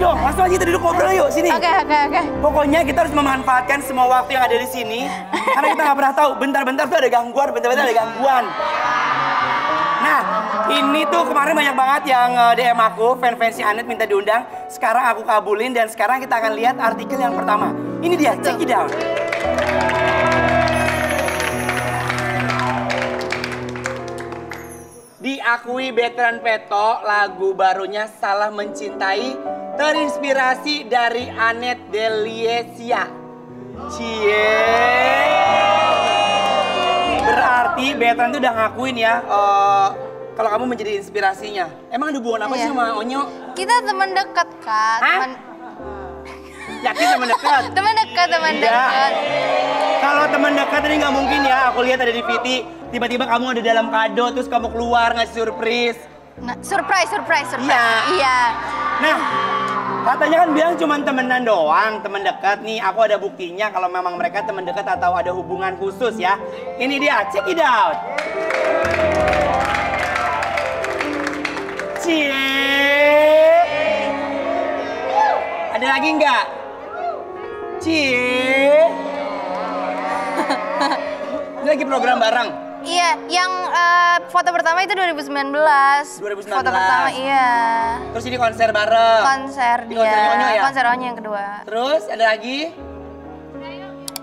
Yuk, langsung aja kita duduk ngobrol yuk, sini. Oke. Pokoknya kita harus memanfaatkan semua waktu yang ada di sini. Karena kita nggak pernah tahu, bentar-bentar tuh ada gangguan, bentar-bentar ada gangguan. Nah, ini tuh kemarin banyak banget yang DM aku, fans-fansnya Anneth minta diundang. Sekarang aku kabulin dan sekarang kita akan lihat artikel yang pertama. Ini dia, check it out. Diakui Betrand Peto, lagu barunya Salah Mencintai terinspirasi dari Anneth Delliecia. Cie. Berarti Betrand tuh udah ngakuin ya kalau kamu menjadi inspirasinya. Emang ada hubungan apa sih sama Onyo? Kita teman dekat, Kak. Teman... Yakin teman dekat? teman dekat. Kalau teman dekat ini nggak mungkin ya. Aku lihat ada di VT. Tiba-tiba kamu ada dalam kado, terus kamu keluar ngasih surprise. Nah, surprise. Iya. Nah, katanya kan bilang cuma temenan doang, temen dekat nih. Aku ada buktinya kalau memang mereka temen dekat atau ada hubungan khusus ya. Ini dia, check it out. Cie. Ada lagi nggak? Cie. Ini lagi program bareng. Iya, yang foto pertama itu 2019. 2019. Foto pertama, iya. Terus ini konser bareng. Konser di dia. Konser Onyo ya? Konser Onyo yang kedua. Terus ada lagi?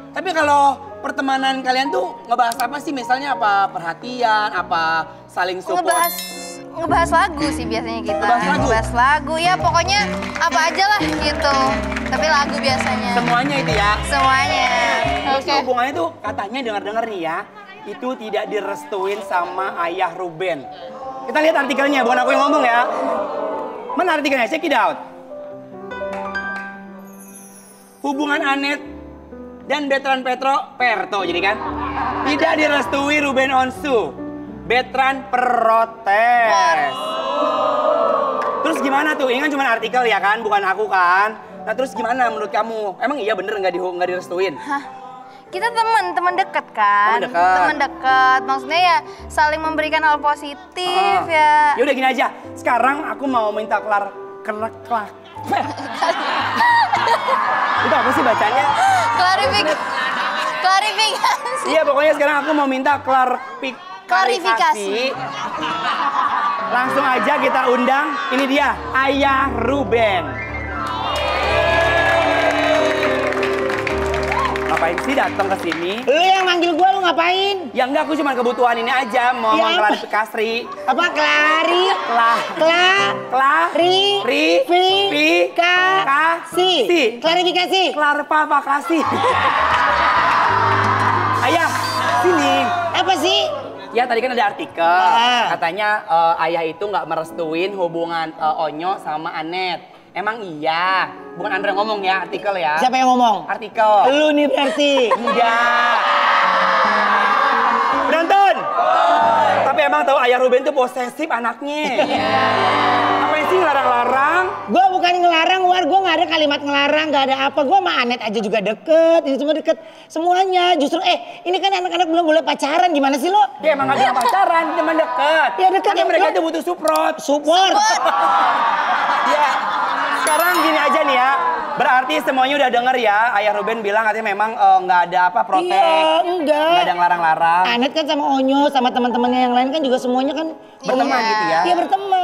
Tapi kalau pertemanan kalian tuh ngebahas apa sih? Misalnya apa perhatian, apa saling support? Ngebahas lagu sih biasanya kita. Ngebahas lagu, ya pokoknya apa aja lah gitu. Tapi lagu biasanya. Semuanya itu ya? Semuanya. Terus hubungannya tuh katanya dengar-dengar nih ya. Itu tidak direstuin sama ayah Ruben. Kita lihat artikelnya, bukan aku yang ngomong ya. Mana artikelnya? Check it out. Hubungan Anneth dan Betrand Peto jadi kan? Tidak direstui Ruben Onsu. Betrand protes. Terus gimana tuh? Ini kan cuma artikel ya kan, bukan aku kan? Nah terus gimana menurut kamu? Emang iya bener nggak direstuin? Hah? Kita teman dekat kan, teman dekat maksudnya ya saling memberikan hal positif ya. Ya udah gini aja, sekarang aku mau minta itu apa sih bacanya? Klarifikasi. Iya pokoknya sekarang aku mau minta klarifikasi. Langsung aja kita undang, ini dia ayah Ruben. Ngapain sih datang ke sini? Lu yang manggil gue, lu ngapain? Ya enggak, aku cuma kebutuhan ini aja, mau mengklarifikasi. Apa? Klarifikasi. Ayah, sini. Apa sih? Ya tadi kan ada artikel, katanya ayah itu nggak merestuin hubungan Onyo sama Anneth. Emang iya, bukan Andre ngomong ya, artikel ya. Siapa yang ngomong? Artikel. Lu nih berarti. Enggak. Penonton. Tapi emang tahu ayah Ruben tuh posesif anaknya. Apa sih ngelarang-larang? Gue bukan ngelarang, gue nggak ada kalimat ngelarang, nggak ada apa. Gue sama Anneth aja juga deket, ini semua deket. Semuanya justru ini kan anak-anak belum boleh pacaran, gimana sih lo? Ya emang nggak ada pacaran, teman deket. Ya deket. Karena mereka tuh butuh support. Sekarang gini aja nih ya, berarti semuanya udah denger ya, ayah Ruben bilang katanya memang nggak ada protek. Iya, enggak. Nggak ada ngelarang-larang. Anneth kan sama Onyo, sama teman-temannya yang lain kan juga semuanya kan berteman gitu ya. Iya berteman.